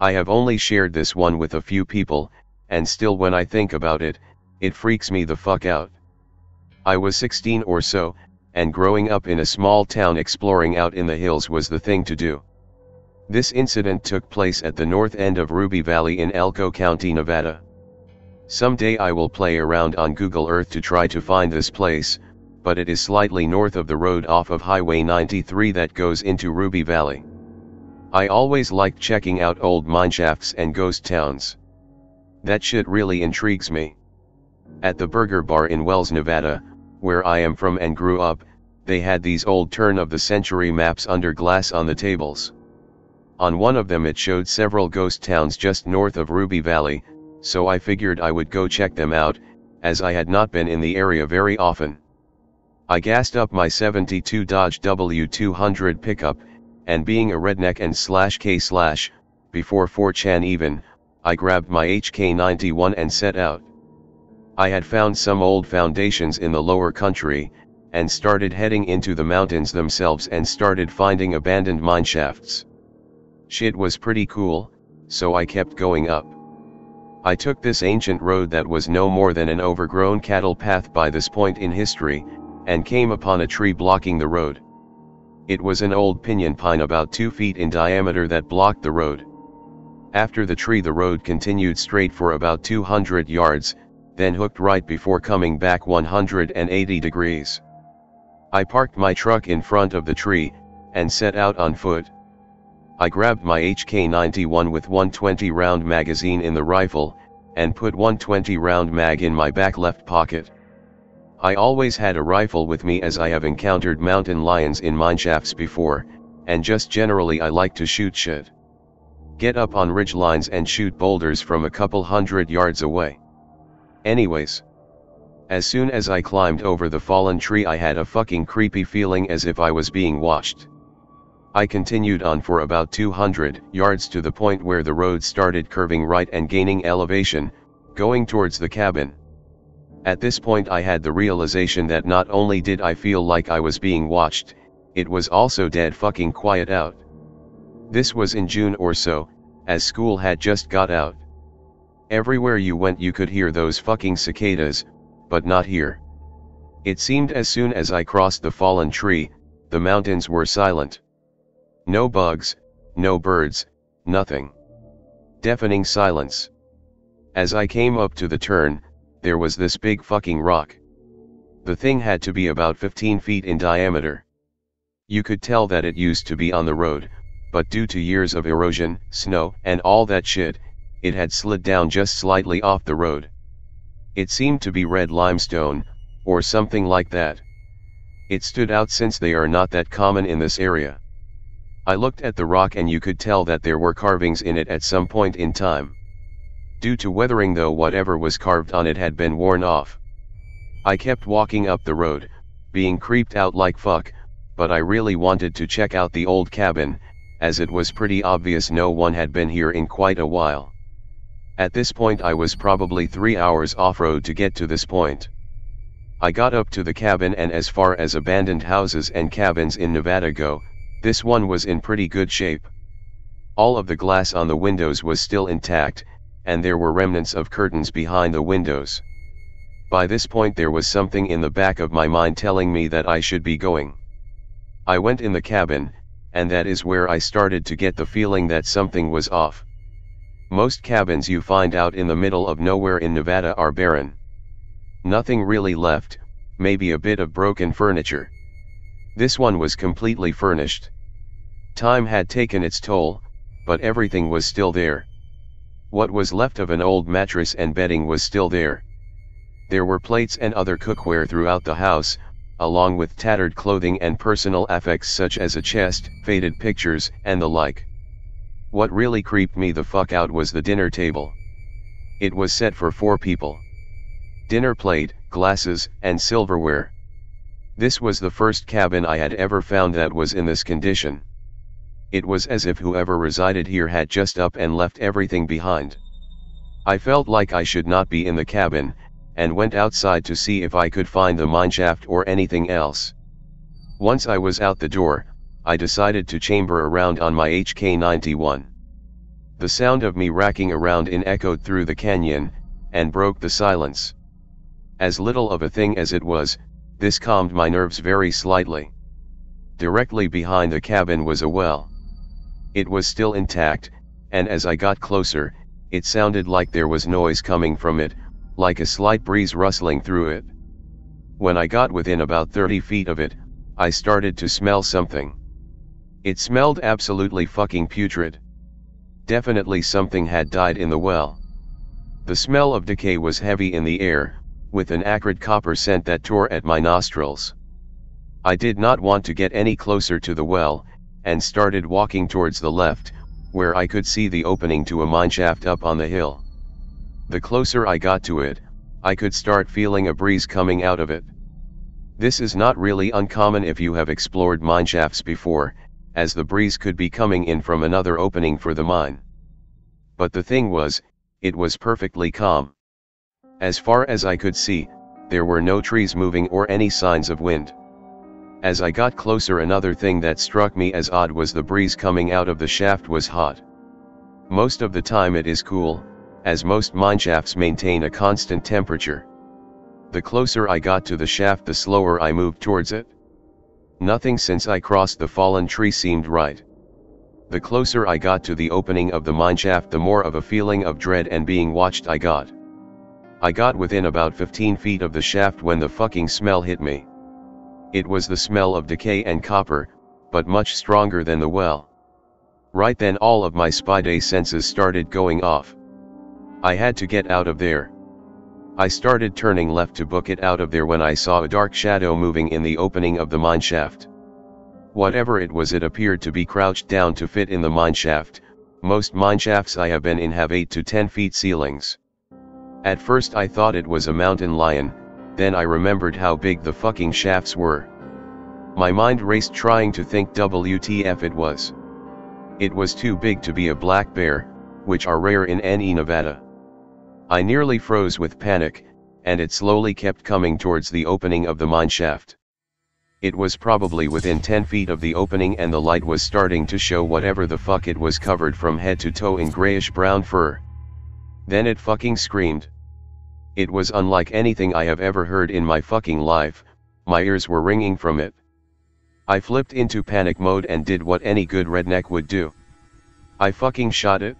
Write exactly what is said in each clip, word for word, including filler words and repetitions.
I have only shared this one with a few people, and still when I think about it, it freaks me the fuck out. I was sixteen or so, and growing up in a small town, exploring out in the hills was the thing to do. This incident took place at the north end of Ruby Valley in Elko County, Nevada. Someday I will play around on Google Earth to try to find this place, but it is slightly north of the road off of Highway ninety-three that goes into Ruby Valley. I always liked checking out old mineshafts and ghost towns. That shit really intrigues me. At the Burger Bar in Wells, Nevada, where I am from and grew up, they had these old turn-of-the-century maps under glass on the tables. On one of them it showed several ghost towns just north of Ruby Valley, so I figured I would go check them out, as I had not been in the area very often. I gassed up my seventy-two Dodge W two hundred pickup, and being a redneck and slash K slash, before four chan even, I grabbed my H K ninety-one and set out. I had found some old foundations in the lower country, and started heading into the mountains themselves and started finding abandoned mineshafts. Shit was pretty cool, so I kept going up. I took this ancient road that was no more than an overgrown cattle path by this point in history, and came upon a tree blocking the road. It was an old pinyon pine about two feet in diameter that blocked the road. After the tree, the road continued straight for about two hundred yards, then hooked right before coming back one hundred eighty degrees. I parked my truck in front of the tree, and set out on foot. I grabbed my H K ninety-one with one twenty round magazine in the rifle, and put one twenty round mag in my back left pocket. I always had a rifle with me, as I have encountered mountain lions in mineshafts before, and just generally I like to shoot shit. Get up on ridgelines and shoot boulders from a couple hundred yards away. Anyways. As soon as I climbed over the fallen tree, I had a fucking creepy feeling as if I was being watched. I continued on for about two hundred yards to the point where the road started curving right and gaining elevation, going towards the cabin. At this point I had the realization that not only did I feel like I was being watched, it was also dead fucking quiet out. This was in June or so, as school had just got out. Everywhere you went you could hear those fucking cicadas, but not here. It seemed as soon as I crossed the fallen tree, the mountains were silent. No bugs, no birds, nothing. Deafening silence. As I came up to the turn, there was this big fucking rock. The thing had to be about fifteen feet in diameter. You could tell that it used to be on the road, but due to years of erosion, snow, and all that shit, it had slid down just slightly off the road. It seemed to be red limestone, or something like that. It stood out since they are not that common in this area. I looked at the rock and you could tell that there were carvings in it at some point in time. Due to weathering though, whatever was carved on it had been worn off. I kept walking up the road, being creeped out like fuck, but I really wanted to check out the old cabin, as it was pretty obvious no one had been here in quite a while. At this point I was probably three hours off-road to get to this point. I got up to the cabin, and as far as abandoned houses and cabins in Nevada go, this one was in pretty good shape. All of the glass on the windows was still intact, and there were remnants of curtains behind the windows. By this point there was something in the back of my mind telling me that I should be going. I went in the cabin, and that is where I started to get the feeling that something was off. Most cabins you find out in the middle of nowhere in Nevada are barren. Nothing really left, maybe a bit of broken furniture. This one was completely furnished. Time had taken its toll, but everything was still there. What was left of an old mattress and bedding was still there. There were plates and other cookware throughout the house, along with tattered clothing and personal effects such as a chest, faded pictures, and the like. What really creeped me the fuck out was the dinner table. It was set for four people. Dinner plate, glasses, and silverware. This was the first cabin I had ever found that was in this condition. It was as if whoever resided here had just up and left everything behind. I felt like I should not be in the cabin, and went outside to see if I could find the mineshaft or anything else. Once I was out the door, I decided to chamber around on my H K ninety-one. The sound of me racking around in echoed through the canyon, and broke the silence. As little of a thing as it was, this calmed my nerves very slightly. Directly behind the cabin was a well. It was still intact, and as I got closer, it sounded like there was noise coming from it, like a slight breeze rustling through it. When I got within about thirty feet of it, I started to smell something. It smelled absolutely fucking putrid. Definitely something had died in the well. The smell of decay was heavy in the air, with an acrid copper scent that tore at my nostrils. I did not want to get any closer to the well, and started walking towards the left, where I could see the opening to a mineshaft up on the hill. The closer I got to it, I could start feeling a breeze coming out of it. This is not really uncommon if you have explored mineshafts before, as the breeze could be coming in from another opening for the mine. But the thing was, it was perfectly calm. As far as I could see, there were no trees moving or any signs of wind. As I got closer, another thing that struck me as odd was the breeze coming out of the shaft was hot. Most of the time it is cool, as most mineshafts maintain a constant temperature. The closer I got to the shaft, the slower I moved towards it. Nothing since I crossed the fallen tree seemed right. The closer I got to the opening of the mineshaft, the more of a feeling of dread and being watched I got. I got within about fifteen feet of the shaft when the fucking smell hit me. It was the smell of decay and copper, but much stronger than the well. Right then all of my spidey senses started going off. I had to get out of there. I started turning left to book it out of there when I saw a dark shadow moving in the opening of the mineshaft. Whatever it was, it appeared to be crouched down to fit in the mineshaft. Most mineshafts I have been in have eight to ten feet ceilings. At first I thought it was a mountain lion, then I remembered how big the fucking shafts were. My mind raced trying to think W T F it was. It was too big to be a black bear, which are rare in any Nevada. I nearly froze with panic, and it slowly kept coming towards the opening of the mineshaft. It was probably within ten feet of the opening, and the light was starting to show whatever the fuck it was covered from head to toe in grayish-brown fur. Then it fucking screamed. It was unlike anything I have ever heard in my fucking life. My ears were ringing from it. I flipped into panic mode and did what any good redneck would do. I fucking shot it.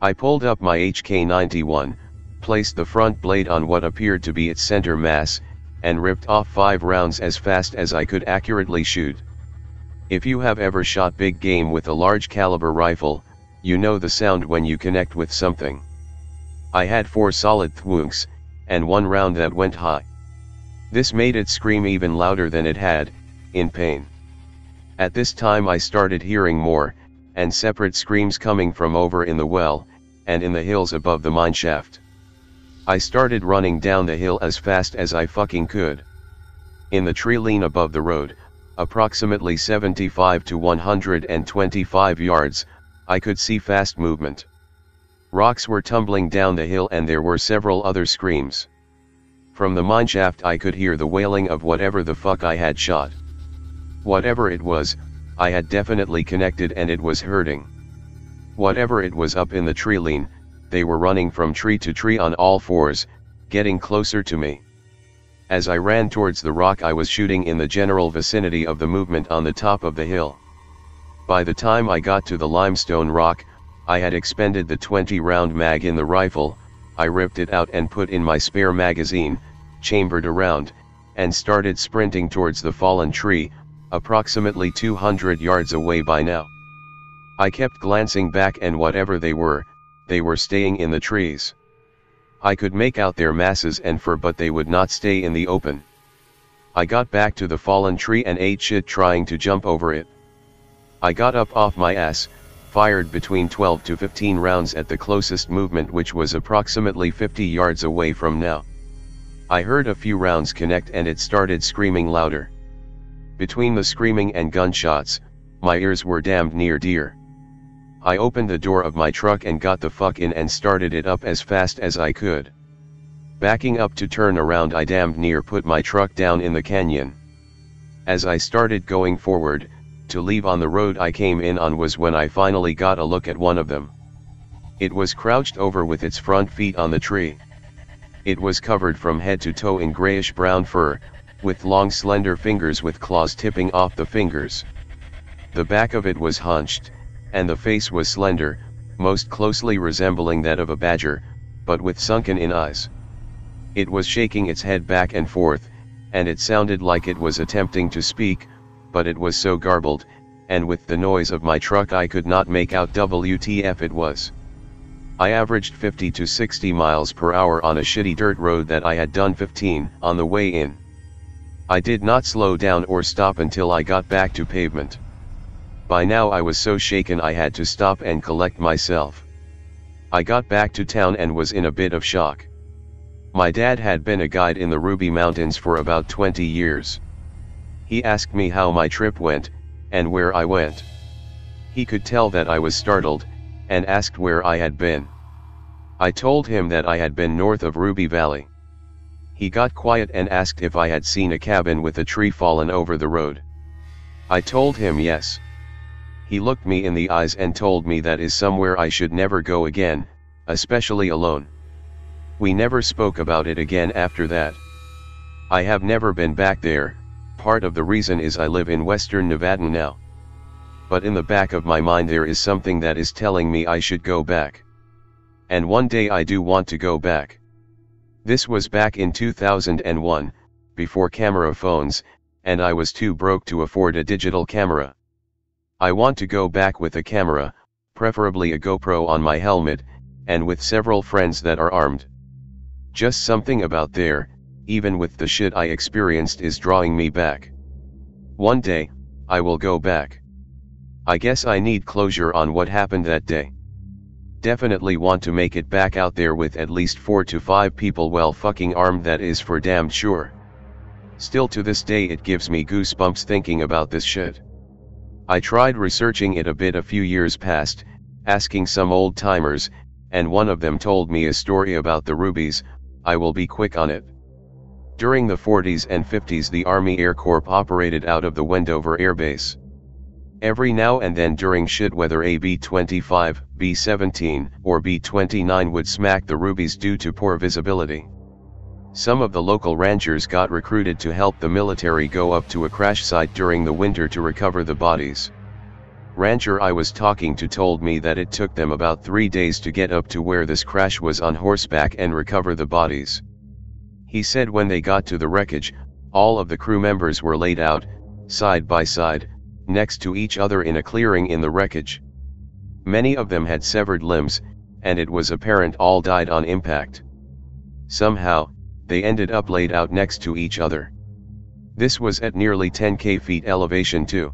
I pulled up my H K ninety-one, placed the front blade on what appeared to be its center mass, and ripped off five rounds as fast as I could accurately shoot. If you have ever shot big game with a large caliber rifle, you know the sound when you connect with something. I had four solid thwunks, and one round that went high. This made it scream even louder than it had, in pain. At this time I started hearing more, and separate screams coming from over in the well, and in the hills above the mineshaft. I started running down the hill as fast as I fucking could. In the tree line above the road, approximately seventy-five to one hundred twenty-five yards, I could see fast movement. Rocks were tumbling down the hill and there were several other screams. From the mineshaft I could hear the wailing of whatever the fuck I had shot. Whatever it was, I had definitely connected and it was hurting. Whatever it was up in the tree line, they were running from tree to tree on all fours, getting closer to me. As I ran towards the rock I was shooting in the general vicinity of the movement on the top of the hill. By the time I got to the limestone rock, I had expended the twenty round mag in the rifle. I ripped it out and put in my spare magazine, chambered a round, and started sprinting towards the fallen tree, approximately two hundred yards away by now. I kept glancing back and whatever they were, they were staying in the trees. I could make out their masses and fur, but they would not stay in the open. I got back to the fallen tree and ate shit trying to jump over it. I got up off my ass, fired between twelve to fifteen rounds at the closest movement, which was approximately fifty yards away from now. I heard a few rounds connect and it started screaming louder. Between the screaming and gunshots, my ears were damned near dear. I opened the door of my truck and got the fuck in and started it up as fast as I could. Backing up to turn around, I damned near put my truck down in the canyon. As I started going forward, to leave on the road I came in on was when I finally got a look at one of them. It was crouched over with its front feet on the tree. It was covered from head to toe in grayish-brown fur, with long slender fingers with claws tipping off the fingers. The back of it was hunched, and the face was slender, most closely resembling that of a badger, but with sunken-in eyes. It was shaking its head back and forth, and it sounded like it was attempting to speak, but it was so garbled, and with the noise of my truck I could not make out W T F it was. I averaged fifty to sixty miles per hour on a shitty dirt road that I had done fifteen on the way in. I did not slow down or stop until I got back to pavement. By now I was so shaken I had to stop and collect myself. I got back to town and was in a bit of shock. My dad had been a guide in the Ruby Mountains for about twenty years. He asked me how my trip went, and where I went. He could tell that I was startled, and asked where I had been. I told him that I had been north of Ruby Valley. He got quiet and asked if I had seen a cabin with a tree fallen over the road. I told him yes. He looked me in the eyes and told me that is somewhere I should never go again, especially alone. We never spoke about it again after that. I have never been back there. Part of the reason is I live in western Nevada now. But in the back of my mind there is something that is telling me I should go back. And one day I do want to go back. This was back in two thousand one, before camera phones, and I was too broke to afford a digital camera. I want to go back with a camera, preferably a GoPro on my helmet, and with several friends that are armed. Just something about there, even with the shit I experienced, is drawing me back. One day, I will go back. I guess I need closure on what happened that day. Definitely want to make it back out there with at least four to five people well fucking armed, that is for damn sure. Still to this day it gives me goosebumps thinking about this shit. I tried researching it a bit a few years past, asking some old timers, and one of them told me a story about the Rubies. I will be quick on it. During the forties and fifties the Army Air Corps operated out of the Wendover Air Base. Every now and then during shit weather a B twenty-five, B seventeen, or B twenty-nine would smack the Rubies due to poor visibility. Some of the local ranchers got recruited to help the military go up to a crash site during the winter to recover the bodies. Rancher I was talking to told me that it took them about three days to get up to where this crash was on horseback and recover the bodies. He said when they got to the wreckage, all of the crew members were laid out, side by side, next to each other in a clearing in the wreckage. Many of them had severed limbs, and it was apparent all died on impact. Somehow, they ended up laid out next to each other. This was at nearly ten K feet elevation too.